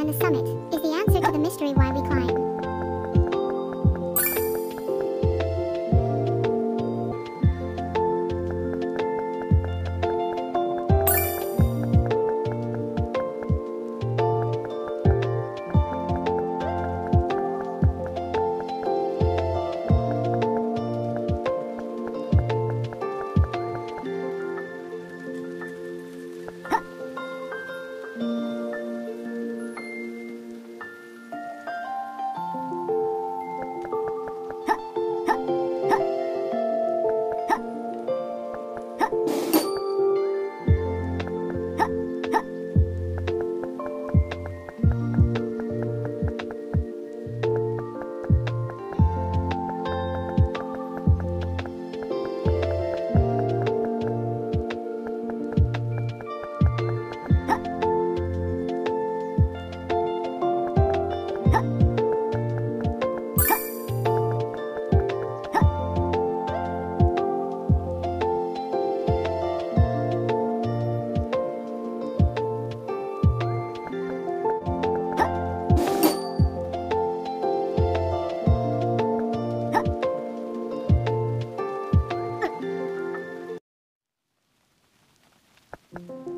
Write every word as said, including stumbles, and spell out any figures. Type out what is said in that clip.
and the summit is the answer to the mystery why we climb. Thank you.